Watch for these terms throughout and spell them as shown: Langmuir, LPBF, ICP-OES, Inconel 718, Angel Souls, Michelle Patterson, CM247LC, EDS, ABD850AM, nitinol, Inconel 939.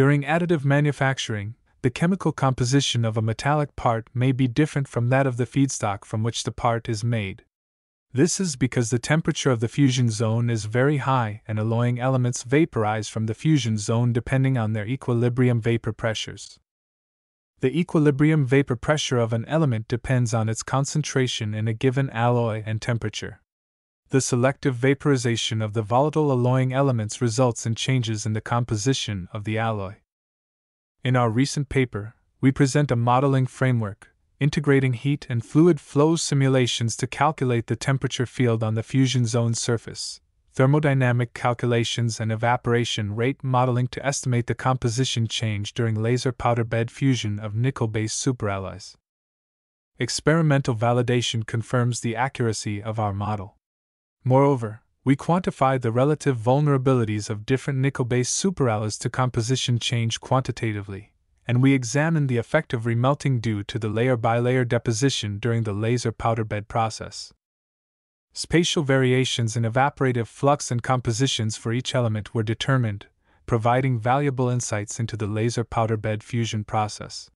During additive manufacturing, the chemical composition of a metallic part may be different from that of the feedstock from which the part is made. This is because the temperature of the fusion zone is very high and alloying elements vaporize from the fusion zone depending on their equilibrium vapor pressures. The equilibrium vapor pressure of an element depends on its concentration in a given alloy and temperature. The selective vaporization of the volatile alloying elements results in changes in the composition of the alloy. In our recent paper, we present a modeling framework, integrating heat and fluid flow simulations to calculate the temperature field on the fusion zone surface, thermodynamic calculations and evaporation rate modeling to estimate the composition change during laser powder bed fusion of nickel-based superalloys. Experimental validation confirms the accuracy of our model. Moreover, we quantified the relative vulnerabilities of different nickel-based superalloys to composition change quantitatively, and we examined the effect of remelting due to the layer-by-layer deposition during the laser powder bed process. Spatial variations in evaporative flux and compositions for each element were determined, providing valuable insights into the laser powder bed fusion process.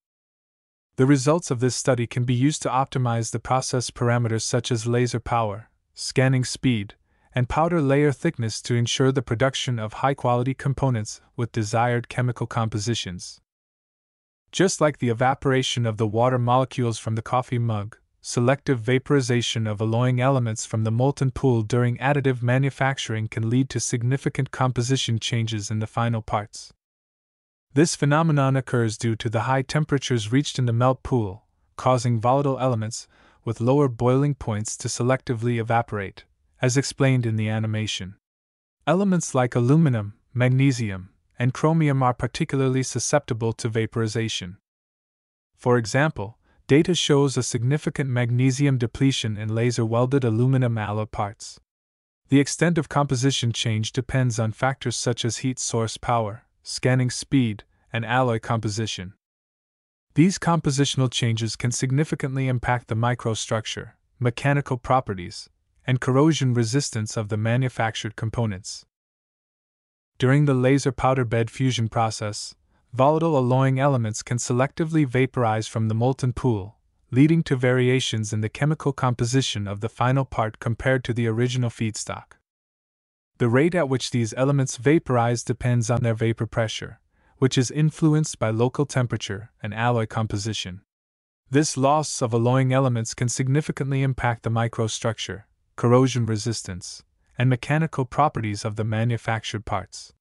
The results of this study can be used to optimize the process parameters such as laser power, scanning speed, and powder layer thickness to ensure the production of high-quality components with desired chemical compositions. Just like the evaporation of the water molecules from the coffee mug, selective vaporization of alloying elements from the molten pool during additive manufacturing can lead to significant composition changes in the final parts. This phenomenon occurs due to the high temperatures reached in the melt pool, causing volatile elements with lower boiling points to selectively evaporate, as explained in the animation. Elements like aluminum, magnesium, and chromium are particularly susceptible to vaporization. For example, data shows a significant magnesium depletion in laser-welded aluminum alloy parts. The extent of composition change depends on factors such as heat source power, scanning speed, and alloy composition. These compositional changes can significantly impact the microstructure, mechanical properties, and corrosion resistance of the manufactured components. During the laser powder bed fusion process, volatile alloying elements can selectively vaporize from the molten pool, leading to variations in the chemical composition of the final part compared to the original feedstock. The rate at which these elements vaporize depends on their vapor pressure, which is influenced by local temperature and alloy composition. This loss of alloying elements can significantly impact the microstructure, corrosion resistance, and mechanical properties of the manufactured parts.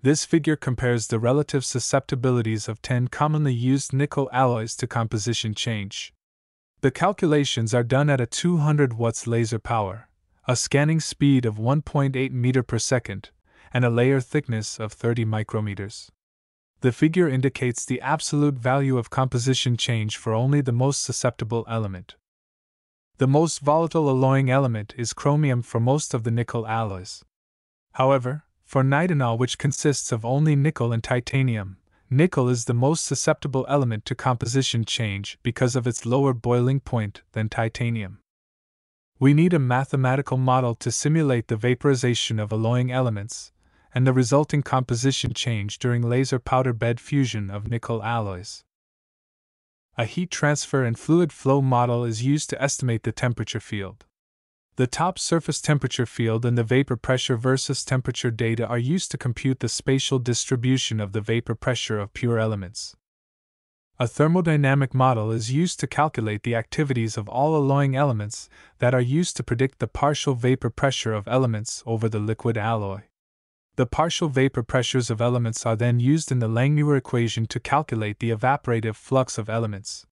This figure compares the relative susceptibilities of 10 commonly used nickel alloys to composition change. The calculations are done at a 200 watts laser power, a scanning speed of 1.8 meter per second, and a layer thickness of 30 micrometers. The figure indicates the absolute value of composition change for only the most susceptible element. The most volatile alloying element is chromium for most of the nickel alloys. However, for nitinol, which consists of only nickel and titanium, nickel is the most susceptible element to composition change because of its lower boiling point than titanium. We need a mathematical model to simulate the vaporization of alloying elements and the resulting composition change during laser powder bed fusion of nickel alloys. A heat transfer and fluid flow model is used to estimate the temperature field. The top surface temperature field and the vapor pressure versus temperature data are used to compute the spatial distribution of the vapor pressure of pure elements. A thermodynamic model is used to calculate the activities of all alloying elements that are used to predict the partial vapor pressure of elements over the liquid alloy. The partial vapor pressures of elements are then used in the Langmuir equation to calculate the evaporative flux of elements.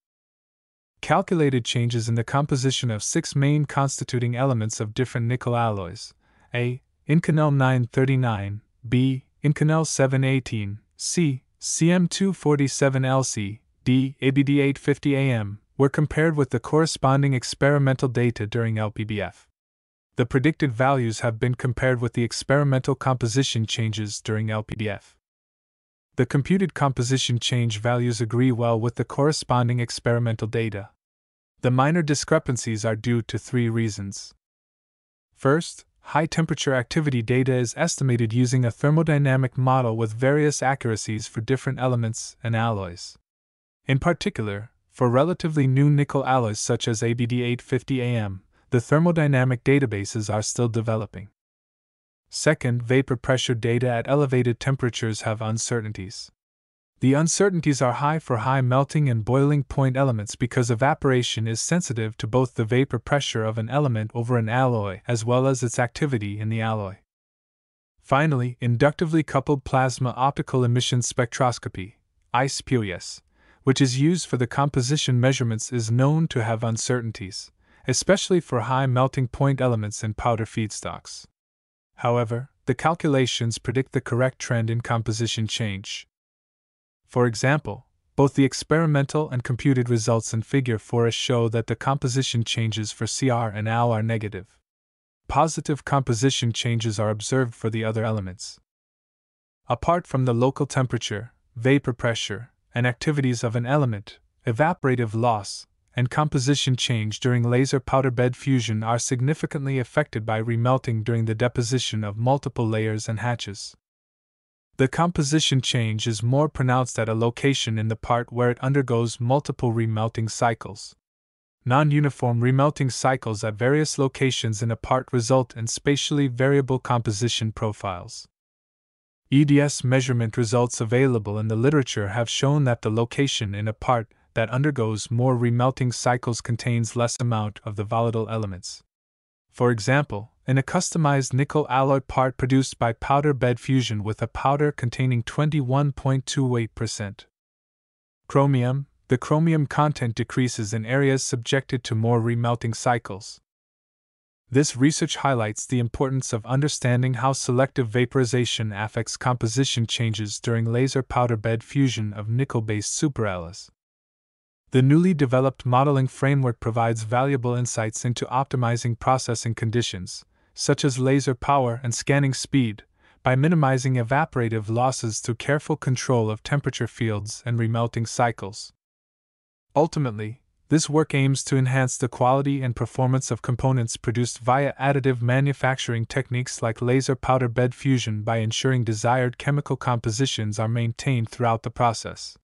Calculated changes in the composition of 6 main constituting elements of different nickel alloys: A. Inconel 939, B. Inconel 718, C. CM247LC, D. ABD850AM, were compared with the corresponding experimental data during LPBF. The predicted values have been compared with the experimental composition changes during LPBF. The computed composition change values agree well with the corresponding experimental data. The minor discrepancies are due to 3 reasons. First, high-temperature activity data is estimated using a thermodynamic model with various accuracies for different elements and alloys. In particular, for relatively new nickel alloys such as ABD850AM, the thermodynamic databases are still developing. Second, vapor pressure data at elevated temperatures have uncertainties. The uncertainties are high for high melting and boiling point elements because evaporation is sensitive to both the vapor pressure of an element over an alloy as well as its activity in the alloy. Finally, inductively coupled plasma optical emission spectroscopy, ICP-OES, which is used for the composition measurements, is known to have uncertainties, especially for high melting point elements and powder feedstocks. However, the calculations predict the correct trend in composition change. For example, both the experimental and computed results in Figure 4 show that the composition changes for CR and AL are negative. Positive composition changes are observed for the other elements. Apart from the local temperature, vapor pressure, and activities of an element, evaporative loss and composition change during laser powder bed fusion are significantly affected by remelting during the deposition of multiple layers and hatches. The composition change is more pronounced at a location in the part where it undergoes multiple remelting cycles. Non-uniform remelting cycles at various locations in a part result in spatially variable composition profiles. EDS measurement results available in the literature have shown that the location in a part that undergoes more remelting cycles contains less amount of the volatile elements. For example, in a customized nickel alloy part produced by powder bed fusion with a powder containing 21.28% chromium, the chromium content decreases in areas subjected to more remelting cycles. This research highlights the importance of understanding how selective vaporization affects composition changes during laser powder bed fusion of nickel-based superalloys. The newly developed modeling framework provides valuable insights into optimizing processing conditions, such as laser power and scanning speed, by minimizing evaporative losses through careful control of temperature fields and remelting cycles. Ultimately, this work aims to enhance the quality and performance of components produced via additive manufacturing techniques like laser powder bed fusion by ensuring desired chemical compositions are maintained throughout the process.